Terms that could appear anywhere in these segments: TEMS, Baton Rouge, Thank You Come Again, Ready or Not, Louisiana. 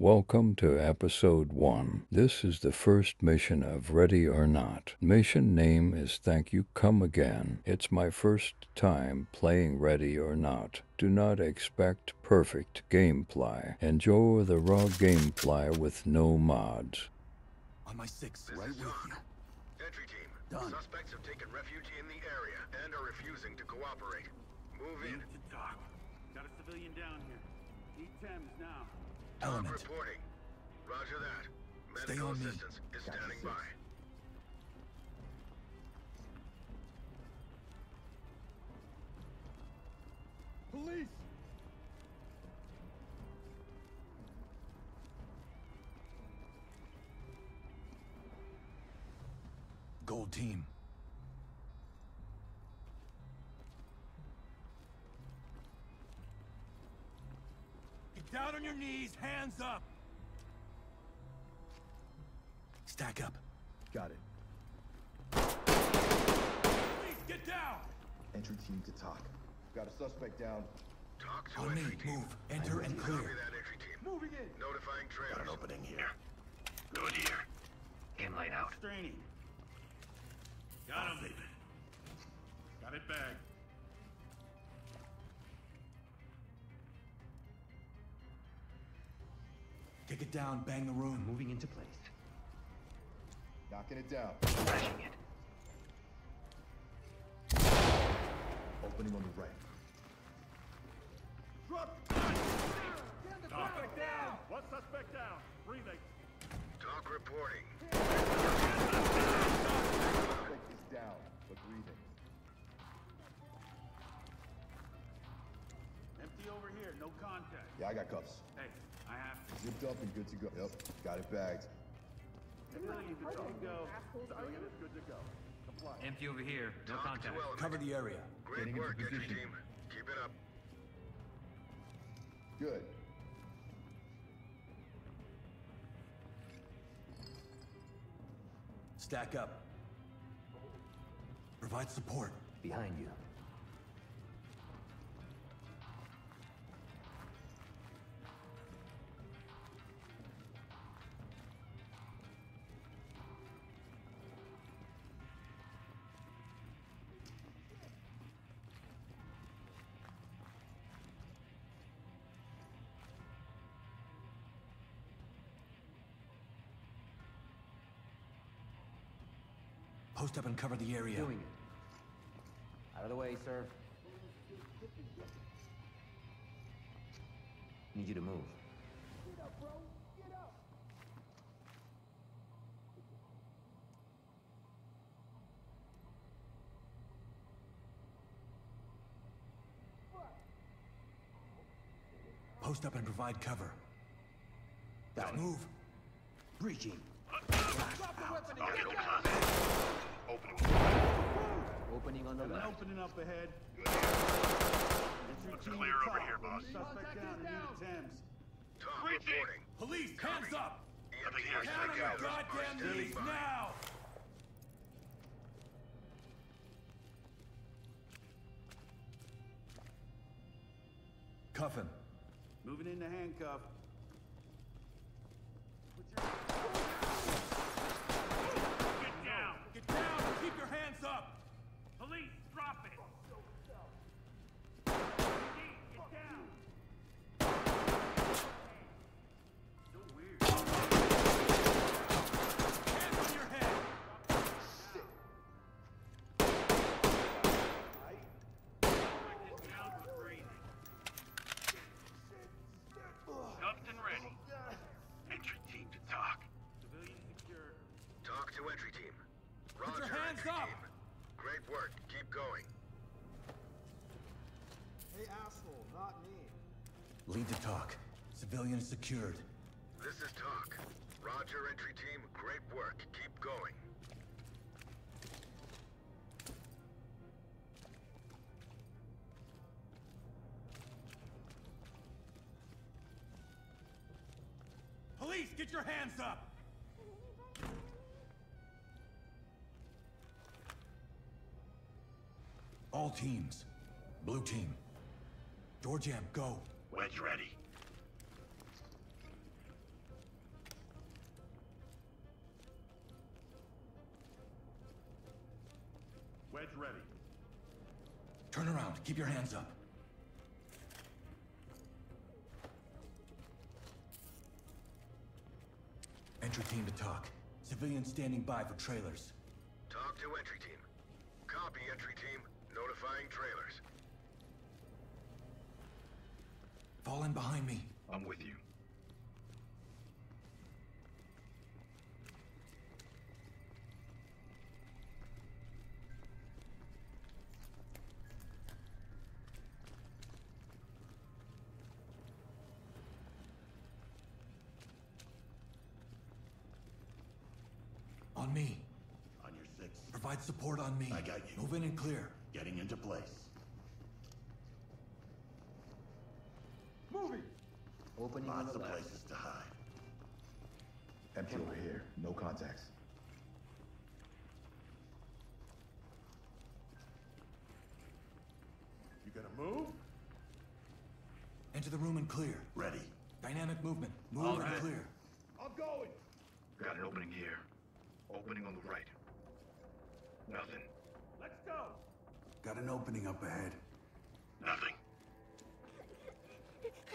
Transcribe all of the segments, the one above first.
Welcome to episode 1. This is the first mission of Ready or Not. Mission name is Thank You Come Again. It's my first time playing Ready or Not. Do not expect perfect gameplay. Enjoy the raw gameplay with no mods. On my sixth, right with you. Entry team, done. Suspects have taken refuge in the area and are refusing to cooperate. Move in. Got a civilian down here. Need TEMS now. Element. Reporting. Roger that. Medical assistance is standing by. Police! Gold team. Get down on your knees, hands up. Stack up. Got it. Please get down. Entry team to talk. Got a suspect down. Talk to on entry team. Move. Enter and clear. Copy that, entry team. Moving in. Notifying trailers. Got an opening here. Good here. Game light out. Straining. Got him. Got it back. Kick it down. Bang the room. Moving into place. Knocking it down. Crashing it. Opening on the right. Drop. Suspect down. One suspect down. Breathing. Talk reporting. Suspect is down, but breathing. Empty over here. No contact. Yeah, I got cuffs. Hey, I have to. Zipped up and good to go. Yep, got it bagged. Good to go. Empty over here. No contact. Cover the area. Great work, entry team. Keep it up. Good. Stack up. Provide support. Behind you. Post up and cover the area. Doing it. Out of the way, sir. Need you to move. Get up, bro. Get up. Post up and provide cover. Let's move. Breaching. Drop the weapon again. Opening on the left. Opening up ahead. Looks clear over here, boss. Suspect down. Reporting. Police, hands up. Down on your goddamn knees now. Cuff him. Moving into handcuff. Lead to talk. Civilian secured. This is talk. Roger, entry team. Great work. Keep going. Police, get your hands up! All teams. Blue team. Door jam, go. Wedge ready. Turn around. Keep your hands up. Entry team to talk. Civilians standing by for trailers. Talk to entry team. Copy, entry team. Notifying trailers. Fall in behind me. I'm with you. On me. On your six. Provide support on me. I got you. Move in and clear. Getting into place. Moving. Opening lots of places to hide. Empty over here. No contacts. You gonna move? Enter the room and clear. Ready. Dynamic movement. Move all right. And clear. I'm going. Got an opening here. Opening on the right. Nothing. Let's go! Got an opening up ahead. Nothing.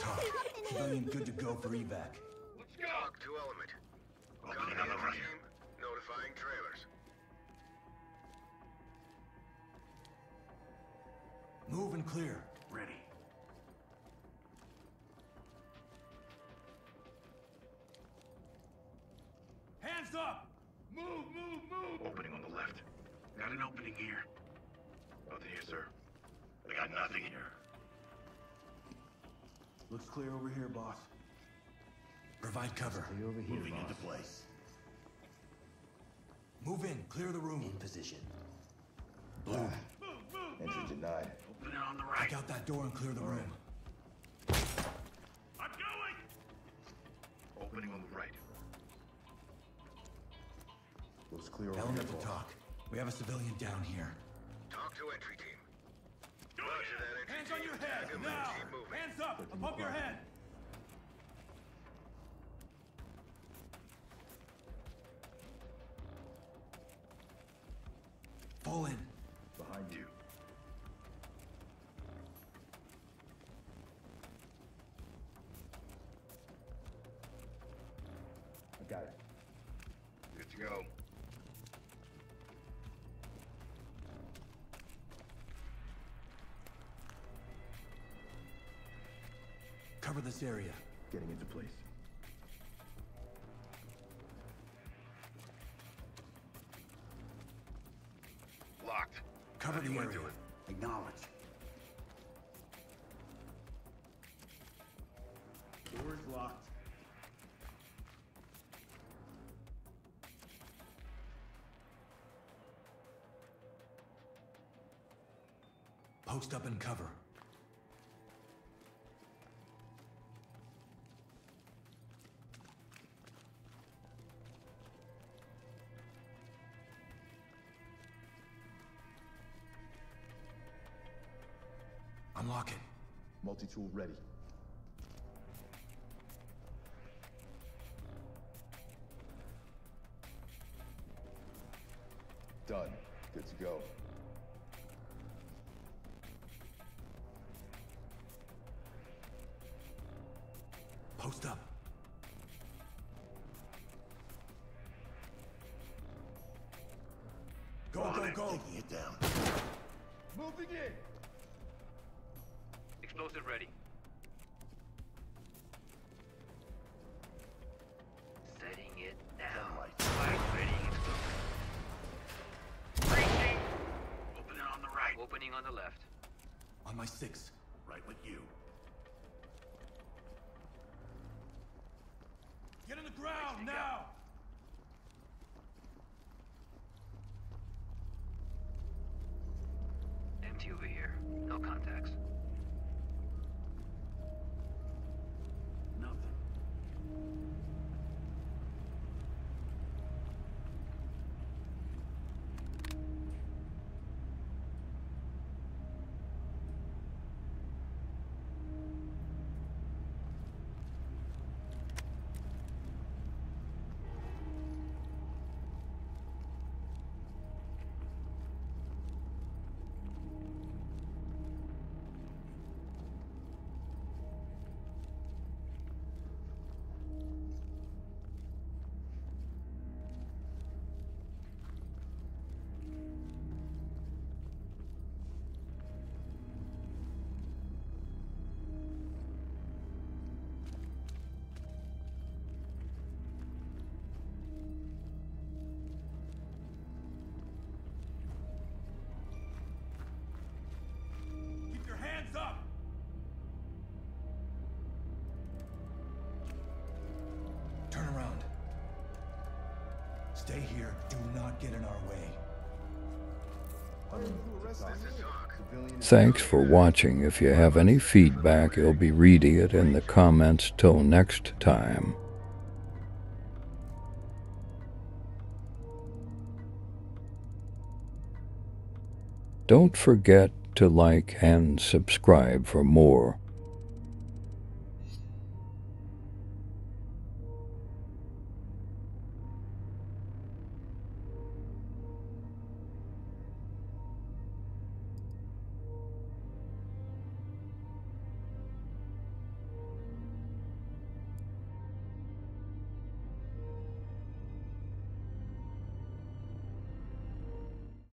Talk. Civilian good to go for evac. Let's go! Talk to element. Opening on the right. Team, notifying trailers. Move and clear. Ready. Hands up! Move, move, move! Opening on the left. Got an opening here. Nothing here, sir. I got nothing here. Looks clear over here, boss. Provide cover. Stay over here, moving boss. Into place. Move in. Clear the room. In position. Blue. Move, move, entry move. Denied. Open it on the right. Take out that door and clear the room. I'm going! Opening on the right. Looks clear over here, boss. To talk. We have a civilian down here. Talk to entry team. Roger that, entry hands team. On your head, now! Hands up, above your head! Fall in. Behind you. I got it. Good to go. Cover this area. Getting into place. Locked. Cover the area. Acknowledge. Doors locked. Post up and cover. Unlock it. Multi-tool ready. Done. Good to go. Post up. Go, go, go. Taking it down. Moving in. Explosive ready. Setting it down. Flag ready. Breaching. Opening on the right. Opening on the left. On my six. Right with you. Get on the ground now. Empty over here. No contacts. Stay here. Do not get in our way. Thanks for watching. If you have any feedback, you'll be reading it in the comments. Till next time. Don't forget to like and subscribe for more.